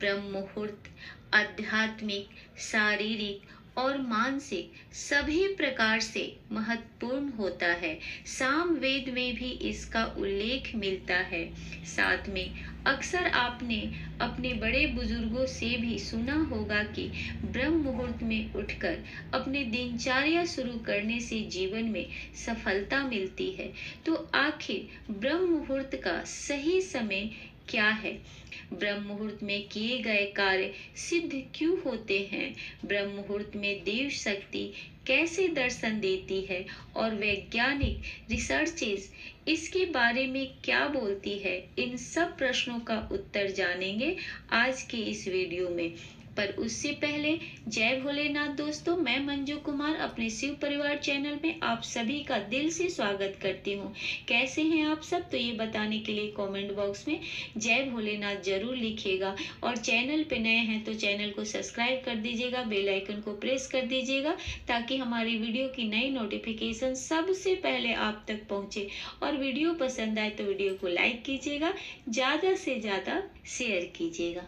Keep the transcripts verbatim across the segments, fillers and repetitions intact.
ब्रह्म मुहूर्त आध्यात्मिक, शारीरिक और मानसिक सभी प्रकार से महत्वपूर्ण होता है। सामवेद में भी इसका उल्लेख मिलता है। साथ में अक्सर आपने अपने बड़े बुजुर्गों से भी सुना होगा कि ब्रह्म मुहूर्त में उठकर अपने दिनचर्या शुरू करने से जीवन में सफलता मिलती है। तो आखिर ब्रह्म मुहूर्त का सही समय क्या है? ब्रह्म मुहूर्त में किए गए कार्य सिद्ध क्यों होते हैं? ब्रह्म मुहूर्त में देव शक्ति कैसे दर्शन देती है और वैज्ञानिक रिसर्चेस इसके बारे में क्या बोलती है? इन सब प्रश्नों का उत्तर जानेंगे आज के इस वीडियो में। पर उससे पहले जय भोलेनाथ दोस्तों, मैं मंजू कुमार अपने शिव परिवार चैनल में आप सभी का दिल से स्वागत करती हूँ। कैसे हैं आप सब? तो ये बताने के लिए कमेंट बॉक्स में जय भोलेनाथ जरूर लिखिएगा और चैनल पे नए हैं तो चैनल को सब्सक्राइब कर दीजिएगा, बेल आइकन को प्रेस कर दीजिएगा ताकि हमारी वीडियो की नई नोटिफिकेशन सबसे पहले आप तक पहुँचे। और वीडियो पसंद आए तो वीडियो को लाइक कीजिएगा, ज़्यादा से ज़्यादा शेयर कीजिएगा।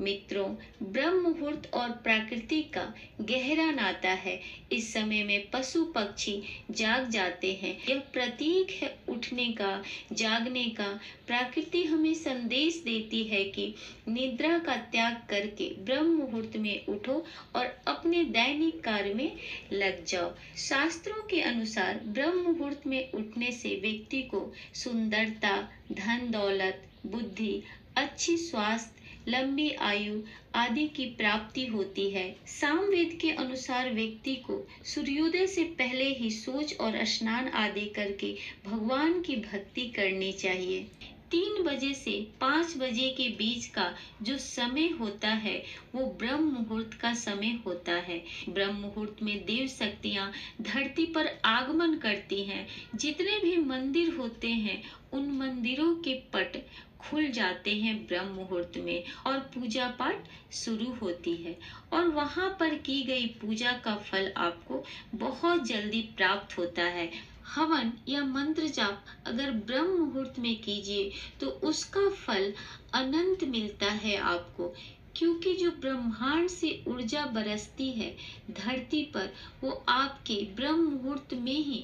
मित्रों, ब्रह्म मुहूर्त और प्रकृति का गहरा नाता है। इस समय में पशु पक्षी जाग जाते हैं। यह प्रतीक है उठने का, जागने का। प्रकृति हमें संदेश देती है कि निद्रा का त्याग करके ब्रह्म मुहूर्त में उठो और अपने दैनिक कार्य में लग जाओ। शास्त्रों के अनुसार ब्रह्म मुहूर्त में उठने से व्यक्ति को सुंदरता, धन दौलत, बुद्धि, अच्छी स्वास्थ्य, लंबी आयु आदि की प्राप्ति होती है। सामवेद के अनुसार व्यक्ति को सूर्योदय से पहले ही सोच और स्नान आदि करके भगवान की भक्ति करनी चाहिए। तीन बजे से पाँच बजे के बीच का जो समय होता है वो ब्रह्म मुहूर्त का समय होता है। ब्रह्म मुहूर्त में देव शक्तियाँ धरती पर आगमन करती हैं। जितने भी मंदिर होते हैं उन मंदिरों के पट खुल जाते हैं ब्रह्म मुहूर्त में और पूजा पाठ शुरू होती है और वहाँ पर की गई पूजा का फल आपको बहुत जल्दी प्राप्त होता है। हवन या मंत्र जाप अगर ब्रह्म मुहूर्त में कीजिए तो उसका फल अनंत मिलता है आपको, क्योंकि जो ब्रह्मांड से ऊर्जा बरसती है धरती पर वो आपके ब्रह्म मुहूर्त में ही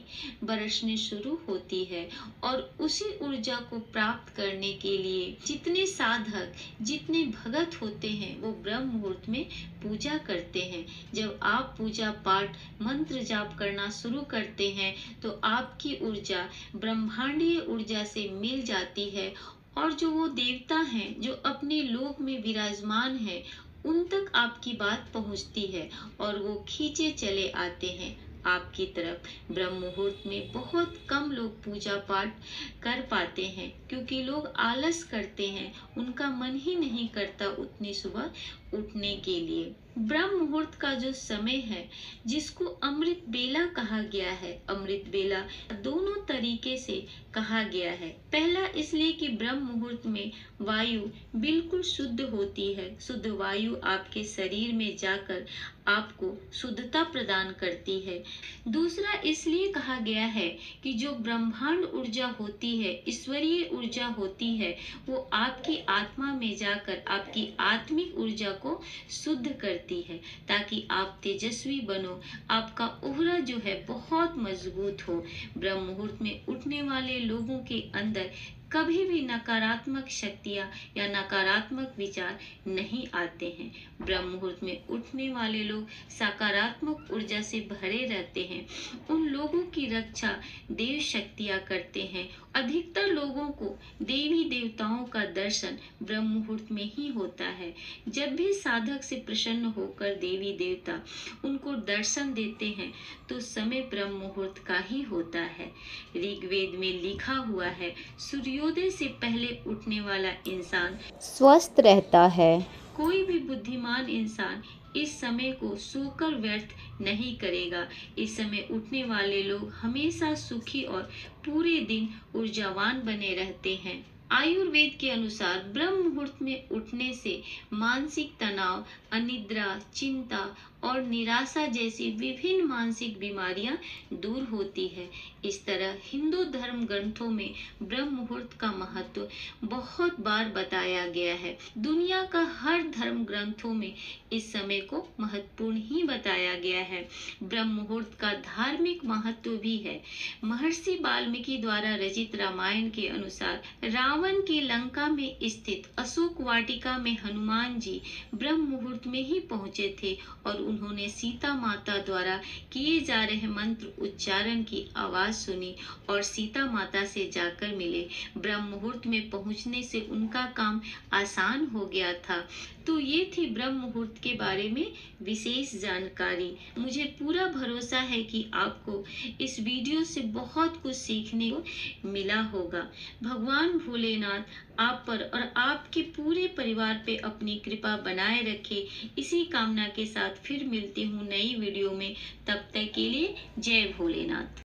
बरसने शुरू होती है। और उसी ऊर्जा को प्राप्त करने के लिए जितने साधक, जितने भगत होते हैं वो ब्रह्म मुहूर्त में पूजा करते हैं। जब आप पूजा पाठ मंत्र जाप करना शुरू करते हैं तो आपकी ऊर्जा ब्रह्मांडीय ऊर्जा से मिल जाती है और जो वो देवता हैं जो अपने लोक में विराजमान हैं उन तक आपकी बात पहुंचती है और वो खींचे चले आते हैं आपकी तरफ। ब्रह्म मुहूर्त में बहुत कम लोग पूजा पाठ कर पाते हैं क्योंकि लोग आलस करते हैं, उनका मन ही नहीं करता उतनी सुबह उठने के लिए। ब्रह्म मुहूर्त का जो समय है जिसको अमृत बेला कहा गया है, अमृत बेला दोनों तरीके से कहा गया है। पहला इसलिए कि ब्रह्म मुहूर्त में वायु बिल्कुल शुद्ध होती है। शुद्ध वायु आपके शरीर में जाकर आपको शुद्धता प्रदान करती है। दूसरा इसलिए कहा गया है कि जो ब्रह्मांड ऊर्जा होती है, ईश्वरीय ऊर्जा होती है, वो आपकी आत्मा में जाकर आपकी आत्मिक ऊर्जा को शुद्ध करती है ताकि आप तेजस्वी बनो, आपका ओहरा जो है बहुत मजबूत हो। ब्रह्म मुहूर्त में उठने वाले लोगों के अंदर कभी भी नकारात्मक शक्तियाँ या नकारात्मक विचार नहीं आते हैं। ब्रह्म मुहूर्त में उठने वाले लोग सकारात्मक ऊर्जा से भरे रहते हैं। उन लोगों की रक्षा देव शक्तियाँ करते हैं। अधिकतर लोगों को देवी देवताओं का दर्शन ब्रह्म मुहूर्त में ही होता है। जब भी साधक से प्रसन्न होकर देवी देवता उनको दर्शन देते हैं तो समय ब्रह्म मुहूर्त का ही होता है। ऋग्वेद में लिखा हुआ है सूर्य सूर्योदय से पहले उठने वाला इंसान स्वस्थ रहता है। कोई भी बुद्धिमान इंसान इस समय को सोकर व्यर्थ नहीं करेगा। इस समय उठने वाले लोग हमेशा सुखी और पूरे दिन ऊर्जावान बने रहते हैं। आयुर्वेद के अनुसार ब्रह्म मुहूर्त में उठने से मानसिक तनाव, अनिद्रा, चिंता और निराशा जैसी विभिन्न मानसिक बीमारियां दूर होती है। इस तरह हिंदू धर्म ग्रंथों में ब्रह्म मुहूर्त का महत्व बहुत बार बताया गया है। दुनिया का हर धर्म ग्रंथों में इस समय को महत्वपूर्ण ही बताया गया है। ब्रह्म मुहूर्त का धार्मिक महत्व भी है। महर्षि वाल्मीकि द्वारा रचित रामायण के अनुसार रावण की लंका में स्थित अशोक वाटिका में हनुमान जी ब्रह्म मुहूर्त में ही पहुंचे थे और उन्होंने सीता माता द्वारा किए जा रहे मंत्र उच्चारण की आवाज सुनी और सीता माता से जाकर मिले। ब्रह्म मुहूर्त में पहुंचने से उनका काम आसान हो गया था। तो ये थी ब्रह्म मुहूर्त के बारे में विशेष जानकारी। मुझे पूरा भरोसा है कि आपको इस वीडियो से बहुत कुछ सीखने को मिला होगा। भगवान भोलेनाथ आप पर और आपके पूरे परिवार पे अपनी कृपा बनाए रखे, इसी कामना के साथ फिर मिलती हूँ नई वीडियो में। तब तक के लिए जय भोलेनाथ।